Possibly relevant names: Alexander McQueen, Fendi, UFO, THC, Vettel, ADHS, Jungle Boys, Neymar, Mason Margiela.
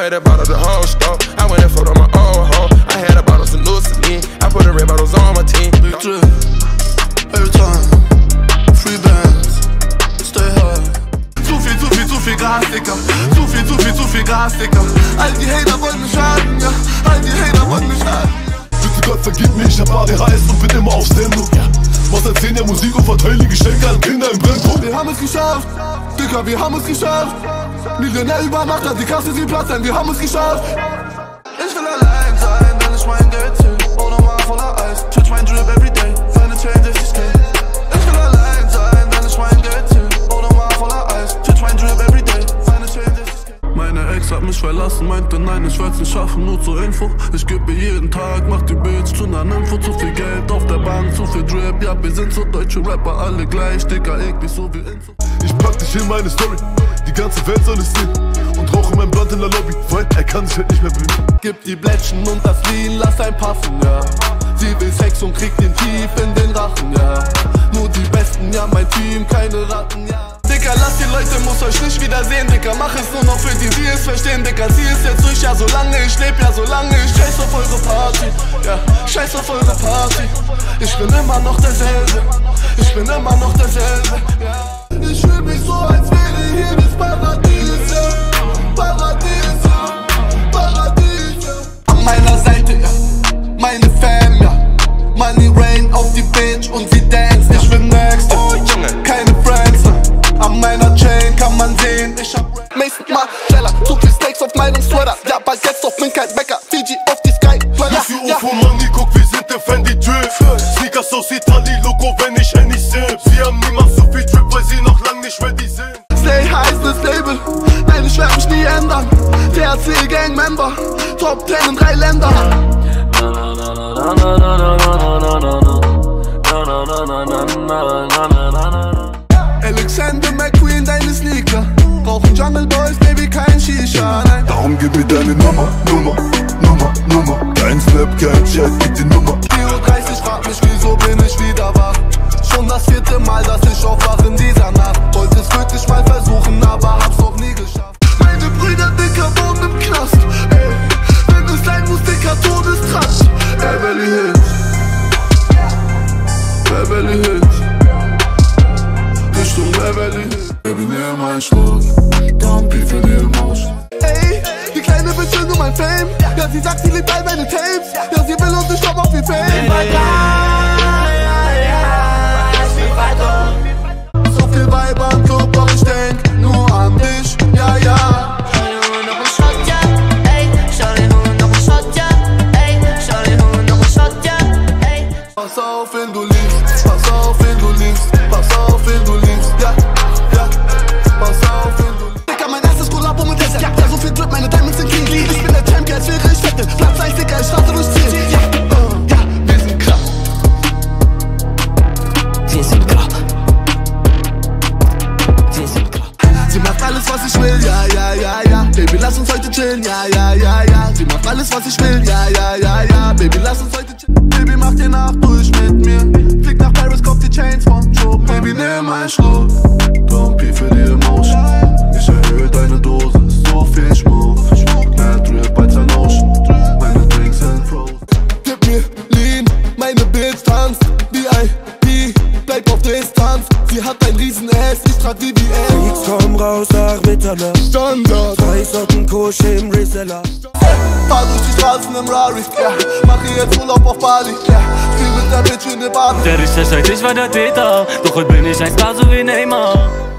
read about the whole store. I went and folded on my old hoe. I had a bottle of Lucille. I put the red bottles on my team. Big drip, every time. Free bands, stay hard. Zu viel Gas, Digga. Zu viel Gas, Digga. All die Hater wollen mich schaden, ja. All die Hater wollen mich schaden, ja. Bitte Gott vergib mir, ich hab ADHS und bin immer auf Sendung. Mach seit 10 Jahren Musik und verteile Geschenke an Kinder im Brennpunkt. Wir haben es geschafft, Digga, wir haben es geschafft. Millionär über Nacht, die Kasse sie Platz sein, wir haben es geschafft. Ich will allein sein, wenn ich mein Geld zähl. Ohne Mal voller Eis, touch mein Drip everyday, seine 62k. Ich will allein sein, wenn ich mein Geld zähl. Ohne Mal voller Eis, touch mein Drip everyday, seine 62k. Meine Ex hat mich verlassen, meinte nein, ich will's nicht schaffen, nur zur Info. Ich gebe jeden Tag, mach die Bitch zu ner Info. Zu viel Geld auf der Bank, zu viel Drip, ja wir sind so deutsche Rapper, alle gleich, Digga, ich bin so wie Info. Ich pack dich in meine Story, die ganze Welt soll es sehen. Und rauche mein Blatt in der Lobby, weil er kann sich halt nicht mehr bewegen. Gib die Blättchen und das Lean, lass ein passen, ja. Sie will Sex und kriegt den tief in den Rachen, ja. Nur die Besten, ja, mein Team, keine Ratten, ja. Dicker, lasst die Leute, muss euch nicht wiedersehen, Dicker. Mach es nur noch für die, die es verstehen, Dicker. Sie ist jetzt durch, ja, solange ich leb, ja, solange ich scheiß auf eure Party, ja, scheiß auf eure Party. Ich bin immer noch derselbe, ich bin immer noch derselbe, ja. Ich fühl mich so, als wäre hier das Paradies, ja. Paradies, ja. Paradies, ja. An meiner Seite, ja. Meine Fam, ja. Money rain auf die Bitch und sie dance, ja. Ich bin next, ja. Oh, Junge. Keine Friends, ja. An meiner Chain kann man sehen, ich hab Mason Margiela. Zu viel Snakes auf meinem Sweater. Ja, aber jetzt auf Minkheit Becker, Fiji auf die Sky. Ja, die ja. UFO Money, guck, wir sind der Fendi Drip. Sneakers aus Italien, Logo, wenn ich Handy sip. Sie haben niemals so viel Drip, weil sie noch lang nicht mehr die sind. Slay heißt das Label, nein, ich werd mich nie ändern. THC Gang Member, Top 10 in 3 Länder. Alexander McQueen, deine Sneaker. Brauchen Jungle Boys, Baby, kein Shisha, nein. Darum gib mir deine Nummer, Nummer, Nummer, Nummer. Kein Snap, kein Chat, gib die Nummer. 4:30 Uhr, frag mich, wieso bin ich wieder wach? Schon das 4. Mal, dass ich aufwach in dieser Nacht. Wollte es wirklich mal versuchen, aber hab's noch nie geschafft. Meine Brüder, Dicker, wohnen im Knast. Ey, wenn es sein muss, Dicker, Todestrasch. Beverly Hills, Beverly Hills, Richtung Beverly Hills. Baby, nimm einen Schluck, Dumpy für den Mosch. Ey, die kleine Bitch will nur mein Fame. Ja, sie sagt, sie liebt all meine Tapes. Ja, sie will und ich komm auf die Fame. Pass auf, wenn du liebst, pass auf, wenn du liebst, pass auf, wenn du liebst, ja, ja, pass auf, wenn du liebst. Dicker, mein erstes Kollabo mit Desert, ja, so viel Drip, meine Diamonds sind clean, clean. Ich bin der Champion, als wäre ich Vettel, Platz 1, Dicker, ich starte durchs Ziel, ja, ja, wir sind krass. Wir sind krass. Wir sind krass. Sie macht alles, was ich will, ja, ja, ja, ja. Baby, lass uns heute chillen, ja, ja, ja, ja. Sie macht alles, was ich will, ja, ja, ja, ja. Baby, lass uns heute chillen. Baby, mach die Nacht durch mit mir. Flieg nach Paris, kauf die Chains von Joe. Baby, nimm einen Schluck, Dumpy für die Emotion. Ich erhöhe deine Dosis, so viel Schmuck. Mehr Drip als ein Ocean, meine Drinks sind frozen. Gib mir Lean, meine Bitch tanzt. VIP, bleib auf Distanz. Sie hat ein Riesen-Ass, ich trag die BS. Ich komm raus nach Mitternacht. Standard, 3 Socken Kusch im Reseller. Fahr durch die Straßen im Rari, yeah. Mach ihr jetzt Urlaub auf Bali, yeah. Spiel mit der Bitch in der Baden. Der Richter sagt, ich war der Täter, doch heute bin ich ein Star so wie Neymar.